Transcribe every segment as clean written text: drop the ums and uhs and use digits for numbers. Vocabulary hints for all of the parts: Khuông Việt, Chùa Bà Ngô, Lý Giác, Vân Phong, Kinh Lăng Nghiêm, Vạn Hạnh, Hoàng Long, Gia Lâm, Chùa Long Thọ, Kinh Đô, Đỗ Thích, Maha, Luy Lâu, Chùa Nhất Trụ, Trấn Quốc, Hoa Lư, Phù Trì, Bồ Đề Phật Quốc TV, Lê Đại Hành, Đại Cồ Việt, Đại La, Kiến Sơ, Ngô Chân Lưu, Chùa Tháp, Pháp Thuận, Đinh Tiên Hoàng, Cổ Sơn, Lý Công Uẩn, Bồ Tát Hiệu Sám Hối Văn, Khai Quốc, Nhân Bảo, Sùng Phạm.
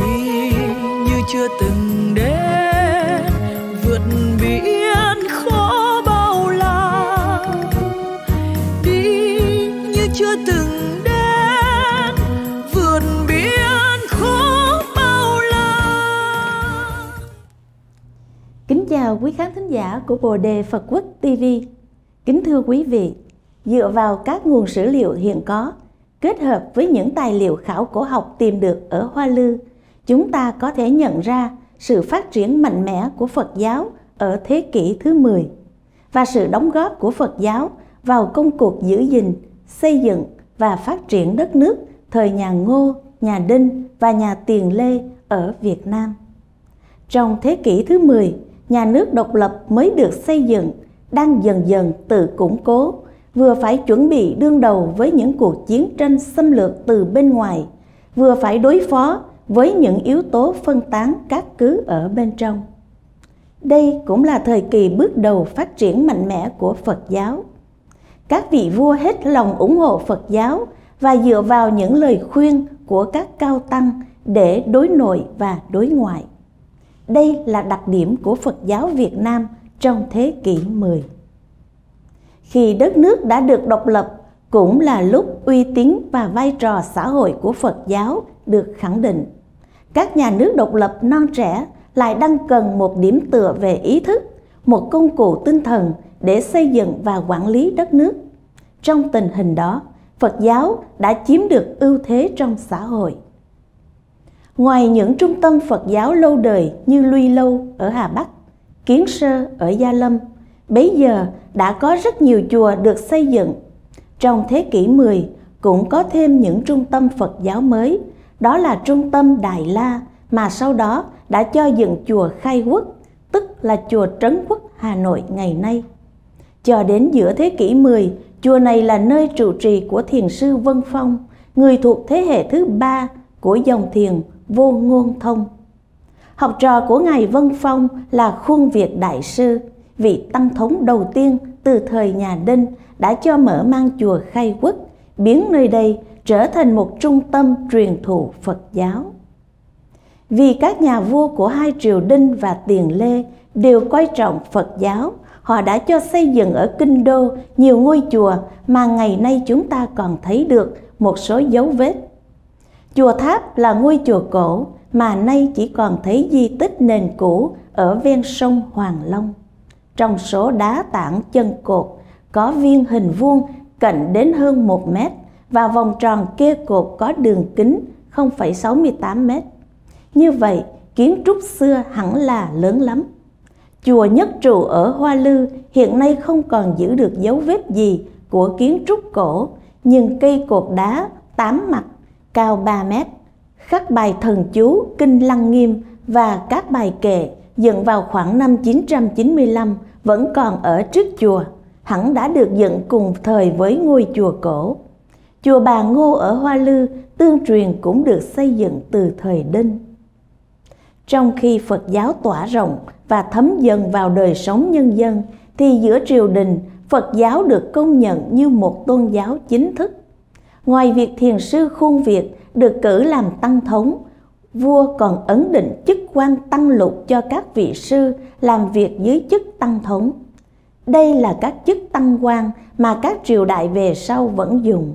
đi như chưa từng đến, vượt biển khó bao la, đi như chưa từng. Kính chào quý khán thính giả của Bồ Đề Phật Quốc TV. Kính thưa quý vị, dựa vào các nguồn sử liệu hiện có, kết hợp với những tài liệu khảo cổ học tìm được ở Hoa Lư, chúng ta có thể nhận ra sự phát triển mạnh mẽ của Phật giáo ở thế kỷ thứ 10 và sự đóng góp của Phật giáo vào công cuộc giữ gìn, xây dựng và phát triển đất nước thời nhà Ngô, nhà Đinh và nhà Tiền Lê ở Việt Nam. Trong thế kỷ thứ 10, nhà nước độc lập mới được xây dựng, đang dần dần tự củng cố, vừa phải chuẩn bị đương đầu với những cuộc chiến tranh xâm lược từ bên ngoài, vừa phải đối phó với những yếu tố phân tán các cứ ở bên trong. Đây cũng là thời kỳ bước đầu phát triển mạnh mẽ của Phật giáo. Các vị vua hết lòng ủng hộ Phật giáo và dựa vào những lời khuyên của các cao tăng để đối nội và đối ngoại. Đây là đặc điểm của Phật giáo Việt Nam trong thế kỷ 10. Khi đất nước đã được độc lập, cũng là lúc uy tín và vai trò xã hội của Phật giáo được khẳng định. Các nhà nước độc lập non trẻ lại đang cần một điểm tựa về ý thức, một công cụ tinh thần để xây dựng và quản lý đất nước. Trong tình hình đó, Phật giáo đã chiếm được ưu thế trong xã hội. Ngoài những trung tâm Phật giáo lâu đời như Luy Lâu ở Hà Bắc, Kiến Sơ ở Gia Lâm, bấy giờ đã có rất nhiều chùa được xây dựng. Trong thế kỷ 10 cũng có thêm những trung tâm Phật giáo mới, đó là trung tâm Đại La mà sau đó đã cho dựng chùa Khai Quốc, tức là chùa Trấn Quốc Hà Nội ngày nay. Cho đến giữa thế kỷ 10, chùa này là nơi trụ trì của thiền sư Vân Phong, người thuộc thế hệ thứ 3 của dòng thiền Vô Ngôn Thông. Học trò của ngài Vân Phong là Khuông Việt đại sư, vị tăng thống đầu tiên từ thời nhà Đinh, đã cho mở mang chùa Khai Quốc, biến nơi đây trở thành một trung tâm truyền thụ Phật giáo. Vì các nhà vua của hai triều Đinh và Tiền Lê đều coi trọng Phật giáo, họ đã cho xây dựng ở Kinh Đô nhiều ngôi chùa mà ngày nay chúng ta còn thấy được một số dấu vết. Chùa Tháp là ngôi chùa cổ mà nay chỉ còn thấy di tích nền cũ ở ven sông Hoàng Long. Trong số đá tảng chân cột có viên hình vuông cạnh đến hơn 1 mét và vòng tròn kê cột có đường kính 0,68 mét. Như vậy, kiến trúc xưa hẳn là lớn lắm. Chùa Nhất Trụ ở Hoa Lư hiện nay không còn giữ được dấu vết gì của kiến trúc cổ, nhưng cây cột đá 8 mặt cao 3 mét, khắc bài thần chú Kinh Lăng Nghiêm và các bài kệ dựng vào khoảng năm 995 vẫn còn ở trước chùa, hẳn đã được dựng cùng thời với ngôi chùa cổ. Chùa Bà Ngô ở Hoa Lư tương truyền cũng được xây dựng từ thời Đinh. Trong khi Phật giáo tỏa rộng và thấm dần vào đời sống nhân dân, thì giữa triều đình, Phật giáo được công nhận như một tôn giáo chính thức. Ngoài việc thiền sư Khuông Việt được cử làm tăng thống, vua còn ấn định chức quan tăng lục cho các vị sư làm việc dưới chức tăng thống. Đây là các chức tăng quan mà các triều đại về sau vẫn dùng.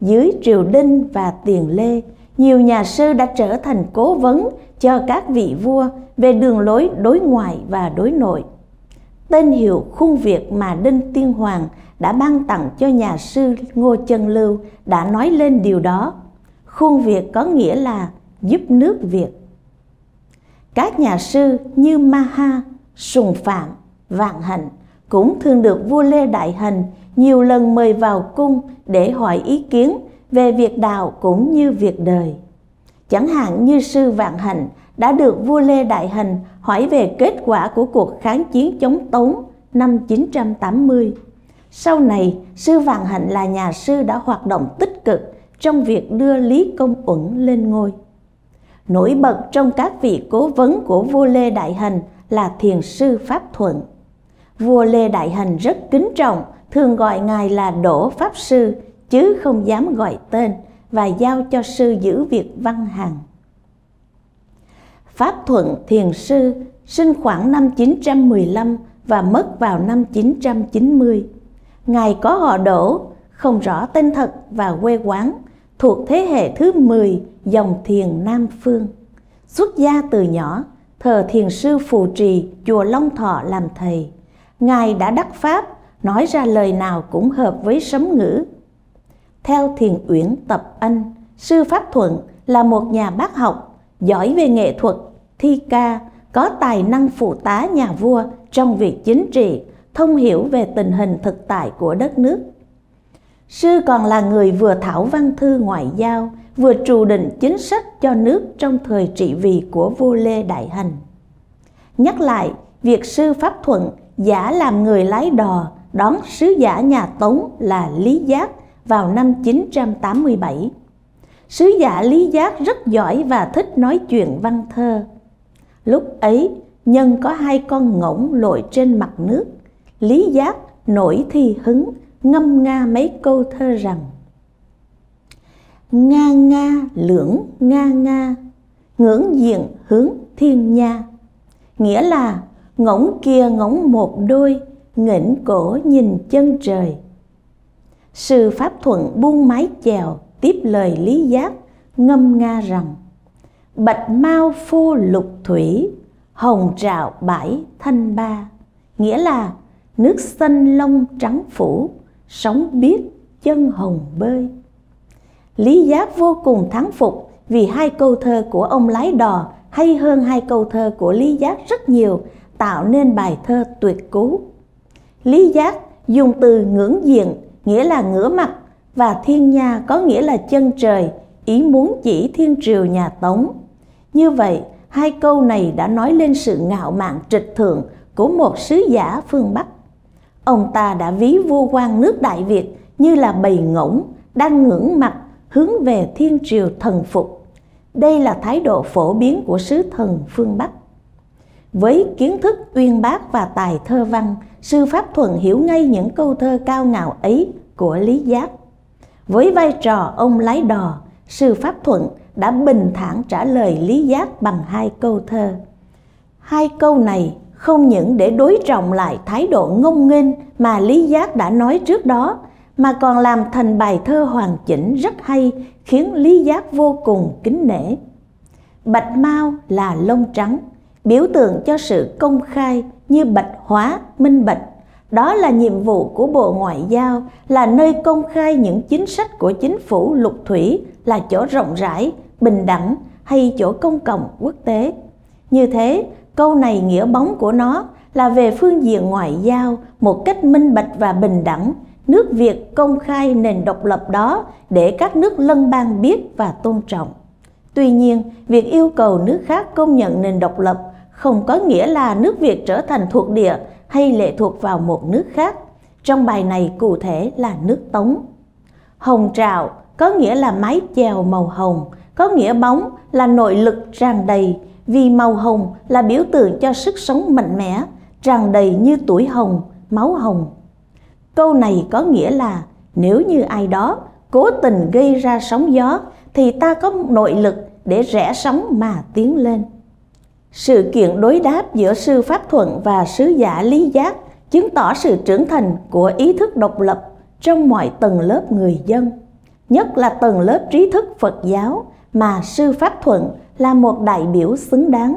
Dưới triều Đinh và Tiền Lê, nhiều nhà sư đã trở thành cố vấn cho các vị vua về đường lối đối ngoại và đối nội. Tên hiệu Khuông Việt mà Đinh Tiên Hoàng đã ban tặng cho nhà sư Ngô Chân Lưu đã nói lên điều đó. Khuông Việt có nghĩa là giúp nước Việt. Các nhà sư như Maha, Sùng Phạm, Vạn Hạnh cũng thường được vua Lê Đại Hành nhiều lần mời vào cung để hỏi ý kiến về việc đạo cũng như việc đời. Chẳng hạn như sư Vạn Hạnh đã được vua Lê Đại Hành hỏi về kết quả của cuộc kháng chiến chống Tống năm 980. Sau này, sư Vạn Hạnh là nhà sư đã hoạt động tích cực trong việc đưa Lý Công Uẩn lên ngôi. Nổi bật trong các vị cố vấn của vua Lê Đại Hành là thiền sư Pháp Thuận. Vua Lê Đại Hành rất kính trọng, thường gọi ngài là Đỗ Pháp Sư, chứ không dám gọi tên và giao cho sư giữ việc văn hàng. Pháp Thuận thiền sư sinh khoảng năm 915 và mất vào năm 990. Ngài có họ Đỗ, không rõ tên thật và quê quán, thuộc thế hệ thứ 10 dòng thiền Nam Phương. Xuất gia từ nhỏ, thờ thiền sư Phù Trì, chùa Long Thọ làm thầy. Ngài đã đắc pháp, nói ra lời nào cũng hợp với sấm ngữ. Theo Thiền Uyển Tập Anh, sư Pháp Thuận là một nhà bác học, giỏi về nghệ thuật, thi ca, có tài năng phụ tá nhà vua trong việc chính trị, thông hiểu về tình hình thực tại của đất nước. Sư còn là người vừa thảo văn thư ngoại giao, vừa trù định chính sách cho nước trong thời trị vì của vua Lê Đại Hành. Nhắc lại, việc sư Pháp Thuận giả làm người lái đò đón sứ giả nhà Tống là Lý Giác vào năm 987. Sứ giả Lý Giác rất giỏi và thích nói chuyện văn thơ. Lúc ấy, Nhân có hai con ngỗng lội trên mặt nước. Lý Giác nổi thi hứng, ngâm nga mấy câu thơ rằng: Nga nga lưỡng nga nga, ngưỡng diện hướng thiên nha. Nghĩa là ngỗng kia ngỗng một đôi, nghỉnh cổ nhìn chân trời. Sư Pháp Thuận buông mái chèo tiếp lời Lý Giác, ngâm nga rằng: Bạch mau phô lục thủy, hồng trạo bãi thanh ba. Nghĩa là nước xanh lông trắng phủ, sóng biếc chân hồng bơi. Lý Giác vô cùng thán phục vì hai câu thơ của ông lái đò hay hơn hai câu thơ của Lý Giác rất nhiều, tạo nên bài thơ tuyệt cú. Lý Giác dùng từ ngưỡng diện, nghĩa là ngửa mặt, và thiên nha có nghĩa là chân trời, ý muốn chỉ thiên triều nhà Tống. Như vậy, hai câu này đã nói lên sự ngạo mạn trịch thượng của một sứ giả phương Bắc. Ông ta đã ví vua quan nước Đại Việt như là bầy ngỗng đang ngưỡng mặt hướng về thiên triều thần phục. Đây là thái độ phổ biến của sứ thần phương Bắc. Với kiến thức uyên bác và tài thơ văn, sư Pháp Thuận hiểu ngay những câu thơ cao ngạo ấy của Lý Giác. Với vai trò ông lái đò, sư Pháp Thuận đã bình thản trả lời Lý Giác bằng hai câu thơ. Hai câu này không những để đối trọng lại thái độ ngông nghênh mà Lý Giác đã nói trước đó, mà còn làm thành bài thơ hoàn chỉnh rất hay, khiến Lý Giác vô cùng kính nể. Bạch mao là lông trắng, biểu tượng cho sự công khai như bạch hóa, minh bạch. Đó là nhiệm vụ của Bộ Ngoại giao, là nơi công khai những chính sách của chính phủ lục thủy, là chỗ rộng rãi, bình đẳng hay chỗ công cộng quốc tế. Như thế, câu này nghĩa bóng của nó là về phương diện ngoại giao, một cách minh bạch và bình đẳng, nước Việt công khai nền độc lập đó để các nước lân bang biết và tôn trọng. Tuy nhiên, việc yêu cầu nước khác công nhận nền độc lập không có nghĩa là nước Việt trở thành thuộc địa hay lệ thuộc vào một nước khác. Trong bài này cụ thể là nước Tống. Hồng trạo có nghĩa là mái chèo màu hồng, có nghĩa bóng là nội lực tràn đầy, vì màu hồng là biểu tượng cho sức sống mạnh mẽ, tràn đầy như tuổi hồng, máu hồng. Câu này có nghĩa là nếu như ai đó cố tình gây ra sóng gió thì ta có nội lực để rẽ sóng mà tiến lên. Sự kiện đối đáp giữa sư Pháp Thuận và sứ giả Lý Giác chứng tỏ sự trưởng thành của ý thức độc lập trong mọi tầng lớp người dân, nhất là tầng lớp trí thức Phật giáo mà sư Pháp Thuận là một đại biểu xứng đáng.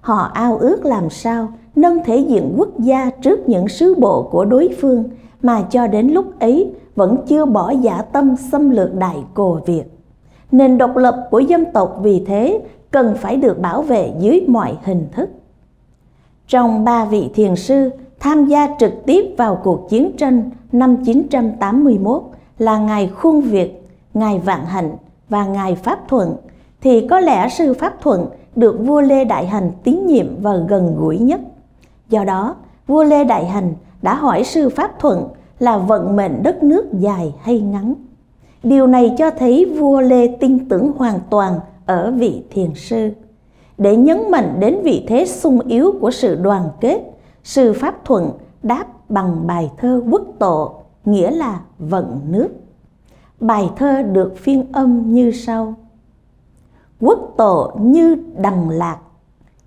Họ ao ước làm sao nâng thể diện quốc gia trước những sứ bộ của đối phương, mà cho đến lúc ấy vẫn chưa bỏ dã tâm xâm lược Đại Cồ Việt. Nền độc lập của dân tộc vì thế cần phải được bảo vệ dưới mọi hình thức. Trong ba vị thiền sư tham gia trực tiếp vào cuộc chiến tranh năm 981 là Ngài Khuông Việt, Ngài Vạn Hạnh và Ngài Pháp Thuận, thì có lẽ sư Pháp Thuận được vua Lê Đại Hành tín nhiệm và gần gũi nhất. Do đó, vua Lê Đại Hành đã hỏi sư Pháp Thuận là vận mệnh đất nước dài hay ngắn. Điều này cho thấy vua Lê tin tưởng hoàn toàn ở vị thiền sư. Để nhấn mạnh đến vị thế sung yếu của sự đoàn kết, sư Pháp Thuận đáp bằng bài thơ quốc tộ, nghĩa là vận nước. Bài thơ được phiên âm như sau: Quốc tổ như đằng lạc,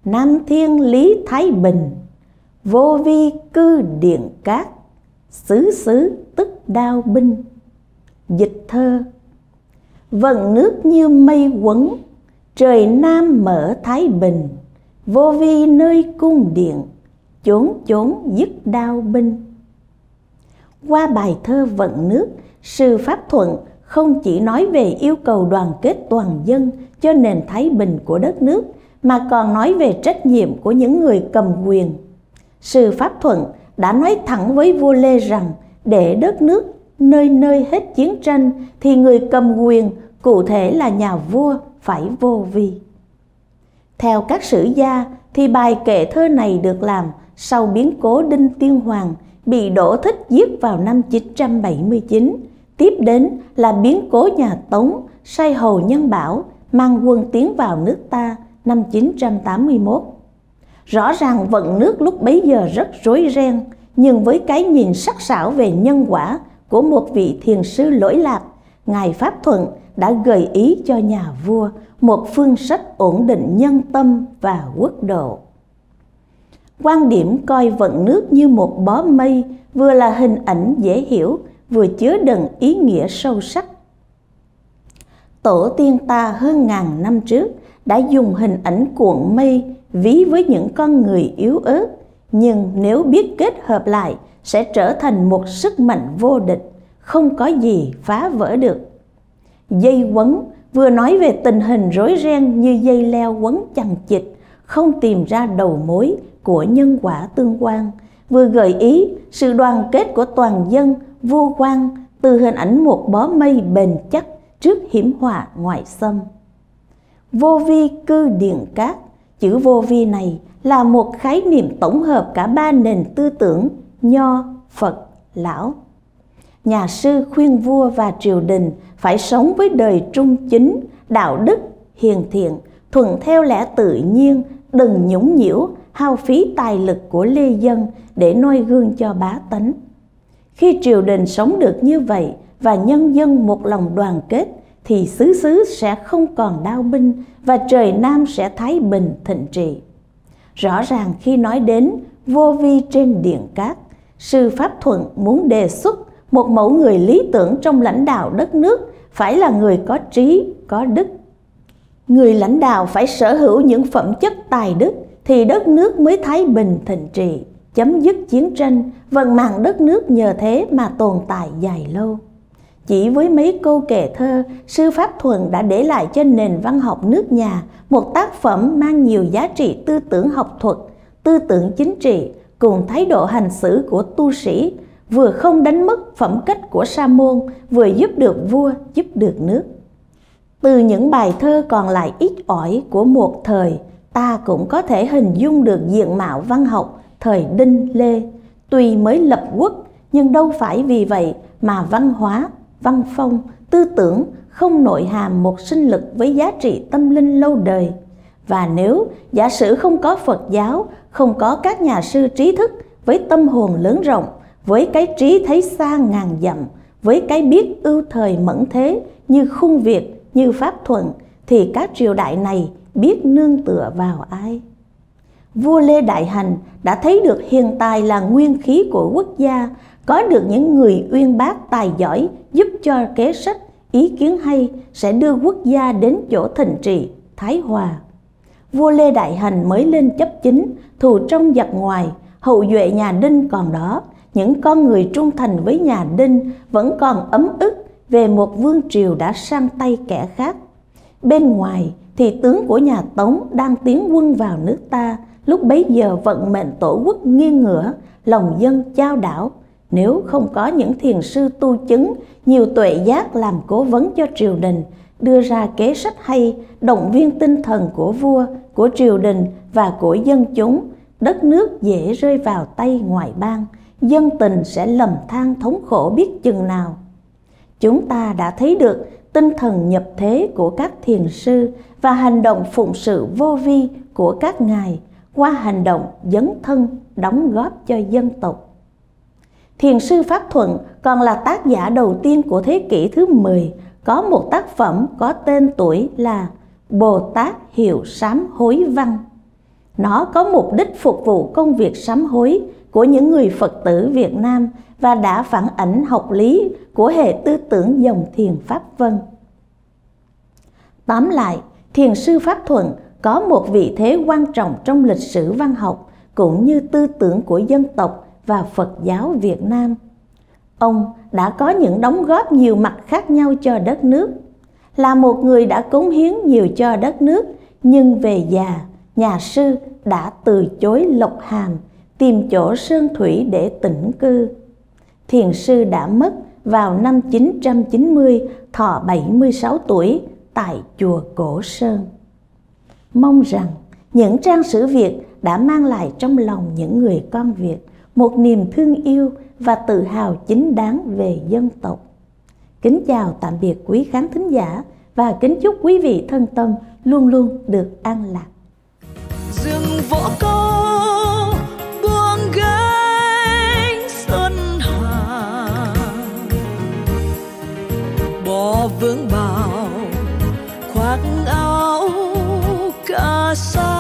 Nam Thiên Lý Thái Bình, vô vi cư điện cát, xứ xứ tức đao binh. Dịch thơ: Vầng nước như mây quấn, trời Nam mở Thái Bình, vô vi nơi cung điện, chốn chốn dứt đao binh. Qua bài thơ Vận Nước, sư Pháp Thuận không chỉ nói về yêu cầu đoàn kết toàn dân cho nền thái bình của đất nước, mà còn nói về trách nhiệm của những người cầm quyền. Sư Pháp Thuận đã nói thẳng với vua Lê rằng để đất nước nơi nơi hết chiến tranh thì người cầm quyền, cụ thể là nhà vua, phải vô vi. Theo các sử gia thì bài kệ thơ này được làm sau biến cố Đinh Tiên Hoàng bị Đỗ Thích giết vào năm 979. Tiếp đến là biến cố nhà Tống sai hầu Nhân Bảo mang quân tiến vào nước ta năm 981. Rõ ràng Vận Nước lúc bấy giờ rất rối ren, nhưng với cái nhìn sắc sảo về nhân quả của một vị thiền sư lỗi lạc, ngài Pháp Thuận đã gợi ý cho nhà vua một phương sách ổn định nhân tâm và quốc độ. Quan điểm coi Vận Nước như một bó mây vừa là hình ảnh dễ hiểu, vừa chứa đựng ý nghĩa sâu sắc. Tổ tiên ta hơn ngàn năm trước đã dùng hình ảnh cuộn mây ví với những con người yếu ớt, nhưng nếu biết kết hợp lại sẽ trở thành một sức mạnh vô địch, không có gì phá vỡ được. Dây quấn vừa nói về tình hình rối ren như dây leo quấn chằng chịt, không tìm ra đầu mối của nhân quả tương quan, vừa gợi ý sự đoàn kết của toàn dân vô quan từ hình ảnh một bó mây bền chắc trước hiểm họa ngoại xâm. Vô vi cư điện cát, chữ vô vi này là một khái niệm tổng hợp cả ba nền tư tưởng Nho, Phật, Lão. Nhà sư khuyên vua và triều đình phải sống với đời trung chính, đạo đức, hiền thiện, thuận theo lẽ tự nhiên, đừng nhũng nhiễu, hao phí tài lực của lê dân để noi gương cho bá tánh. Khi triều đình sống được như vậy và nhân dân một lòng đoàn kết thì xứ xứ sẽ không còn đao binh và trời Nam sẽ thái bình thịnh trị. Rõ ràng khi nói đến vô vi trên điện cát, sư Pháp Thuận muốn đề xuất một mẫu người lý tưởng trong lãnh đạo đất nước phải là người có trí, có đức. Người lãnh đạo phải sở hữu những phẩm chất tài đức thì đất nước mới thái bình thịnh trị, chấm dứt chiến tranh, vận mạng đất nước nhờ thế mà tồn tại dài lâu. Chỉ với mấy câu kệ thơ, sư Pháp Thuận đã để lại cho nền văn học nước nhà một tác phẩm mang nhiều giá trị tư tưởng học thuật, tư tưởng chính trị cùng thái độ hành xử của tu sĩ, vừa không đánh mất phẩm cách của sa môn, vừa giúp được vua, giúp được nước. Từ những bài thơ còn lại ít ỏi của một thời, ta cũng có thể hình dung được diện mạo văn học thời Đinh Lê. Tuy mới lập quốc nhưng đâu phải vì vậy mà văn hóa, văn phong, tư tưởng không nội hàm một sinh lực với giá trị tâm linh lâu đời. Và nếu giả sử không có Phật giáo, không có các nhà sư trí thức với tâm hồn lớn rộng, với cái trí thấy xa ngàn dặm, với cái biết ưu thời mẫn thế như Khuông Việt, như Pháp Thuận, thì các triều đại này biết nương tựa vào ai? Vua Lê Đại Hành đã thấy được hiền tài là nguyên khí của quốc gia, có được những người uyên bác tài giỏi giúp cho kế sách, ý kiến hay sẽ đưa quốc gia đến chỗ thịnh trị, thái hòa. Vua Lê Đại Hành mới lên chấp chính, thù trong giặc ngoài, hậu duệ nhà Đinh còn đó, những con người trung thành với nhà Đinh vẫn còn ấm ức về một vương triều đã sang tay kẻ khác. Bên ngoài thì tướng của nhà Tống đang tiến quân vào nước ta, lúc bấy giờ vận mệnh tổ quốc nghiêng ngửa, lòng dân chao đảo. Nếu không có những thiền sư tu chứng, nhiều tuệ giác làm cố vấn cho triều đình, đưa ra kế sách hay, động viên tinh thần của vua, của triều đình và của dân chúng, đất nước dễ rơi vào tay ngoại bang, dân tình sẽ lầm than thống khổ biết chừng nào. Chúng ta đã thấy được tinh thần nhập thế của các thiền sư và hành động phụng sự vô vi của các ngài qua hành động dấn thân đóng góp cho dân tộc. Thiền sư Pháp Thuận còn là tác giả đầu tiên của thế kỷ thứ 10, có một tác phẩm có tên tuổi là Bồ Tát Hiệu Sám Hối Văn. Nó có mục đích phục vụ công việc sám hối của những người Phật tử Việt Nam và đã phản ảnh học lý của hệ tư tưởng dòng thiền Pháp Vân. Tóm lại, thiền sư Pháp Thuận có một vị thế quan trọng trong lịch sử văn học cũng như tư tưởng của dân tộc và Phật giáo Việt Nam. Ông đã có những đóng góp nhiều mặt khác nhau cho đất nước. Là một người đã cống hiến nhiều cho đất nước, nhưng về già, nhà sư đã từ chối lộc hàm, tìm chỗ sơn thủy để tĩnh cư. Thiền sư đã mất vào năm 990, thọ 76 tuổi, tại chùa Cổ Sơn. Mong rằng những trang sử Việt đã mang lại trong lòng những người con Việt một niềm thương yêu và tự hào chính đáng về dân tộc. Kính chào tạm biệt quý khán thính giả và kính chúc quý vị thân tâm luôn luôn được an lạc. Dương võ câu buông gánh sơn hà, bỏ vướng bào khoác áo cà sa.